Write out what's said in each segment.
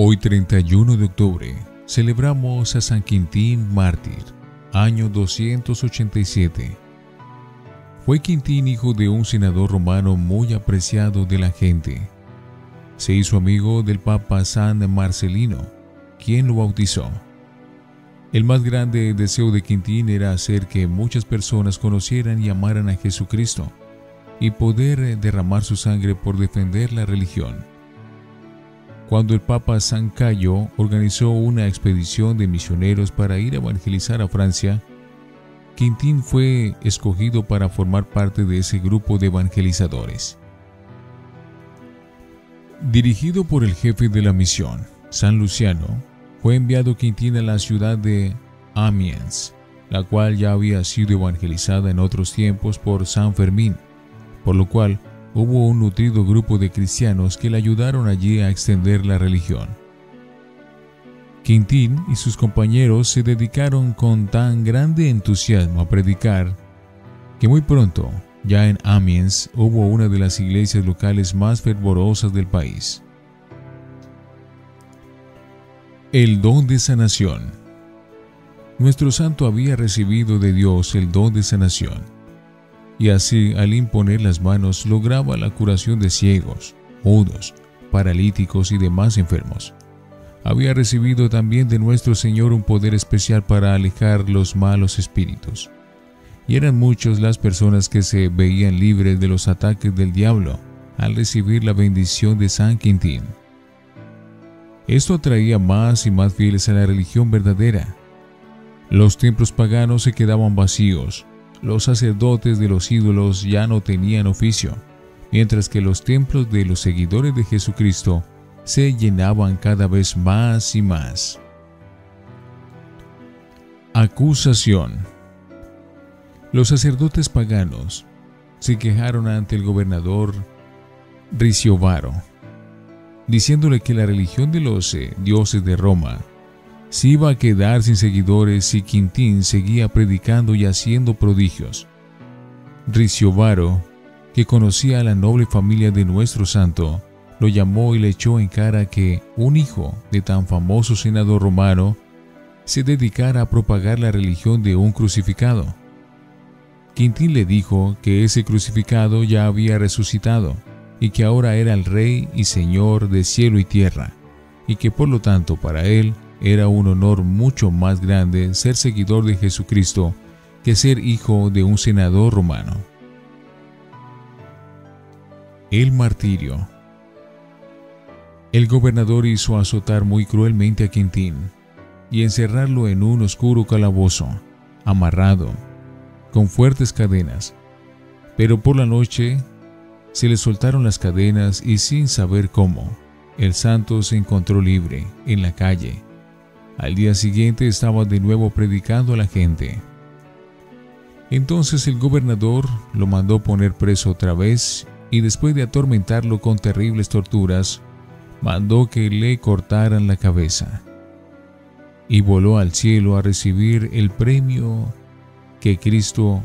Hoy 31 de octubre celebramos a San Quintín mártir, año 287. Fue Quintín hijo de un senador romano muy apreciado de la gente. Se hizo amigo del Papa San Marcelino, quien lo bautizó. El más grande deseo de Quintín era hacer que muchas personas conocieran y amaran a Jesucristo y poder derramar su sangre por defender la religión. Cuando el Papa San Cayo organizó una expedición de misioneros para ir a evangelizar a Francia, Quintín fue escogido para formar parte de ese grupo de evangelizadores. Dirigido por el jefe de la misión, San Luciano, fue enviado Quintín a la ciudad de Amiens, la cual ya había sido evangelizada en otros tiempos por San Fermín, por lo cual hubo un nutrido grupo de cristianos que le ayudaron allí a extender la religión. Quintín y sus compañeros se dedicaron con tan grande entusiasmo a predicar que muy pronto, ya en Amiens, hubo una de las iglesias locales más fervorosas del país. El don de sanación. Nuestro santo había recibido de Dios el don de sanación, y así, al imponer las manos, lograba la curación de ciegos, mudos, paralíticos y demás enfermos. Había recibido también de nuestro Señor un poder especial para alejar los malos espíritus. Y eran muchas las personas que se veían libres de los ataques del diablo al recibir la bendición de San Quintín. Esto atraía más y más fieles a la religión verdadera. Los templos paganos se quedaban vacíos. Los sacerdotes de los ídolos ya no tenían oficio, mientras que los templos de los seguidores de Jesucristo se llenaban cada vez más y más. Acusación. Los sacerdotes paganos se quejaron ante el gobernador Riciovaro, diciéndole que la religión de los dioses de Roma se iba a quedar sin seguidores si Quintín seguía predicando y haciendo prodigios. Riciovaro, que conocía a la noble familia de nuestro santo, lo llamó y le echó en cara que un hijo de tan famoso senador romano se dedicara a propagar la religión de un crucificado. Quintín le dijo que ese crucificado ya había resucitado y que ahora era el Rey y Señor de cielo y tierra, y que por lo tanto para él era un honor mucho más grande ser seguidor de Jesucristo que ser hijo de un senador romano. El martirio. El gobernador hizo azotar muy cruelmente a Quintín y encerrarlo en un oscuro calabozo, amarrado, con fuertes cadenas. Pero por la noche se le soltaron las cadenas y, sin saber cómo, el santo se encontró libre en la calle. Al día siguiente estaba de nuevo predicando a la gente. Entonces el gobernador lo mandó poner preso otra vez y, después de atormentarlo con terribles torturas, mandó que le cortaran la cabeza. Y voló al cielo a recibir el premio que Cristo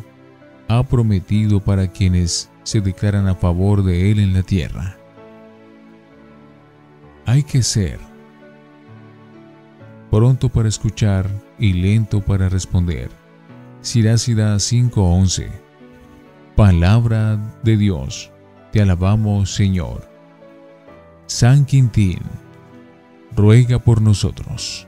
ha prometido para quienes se declaran a favor de Él en la tierra. Hay que ser pronto para escuchar y lento para responder. Sirácida 5:11. Palabra de Dios. Te alabamos, Señor. San Quintín, ruega por nosotros.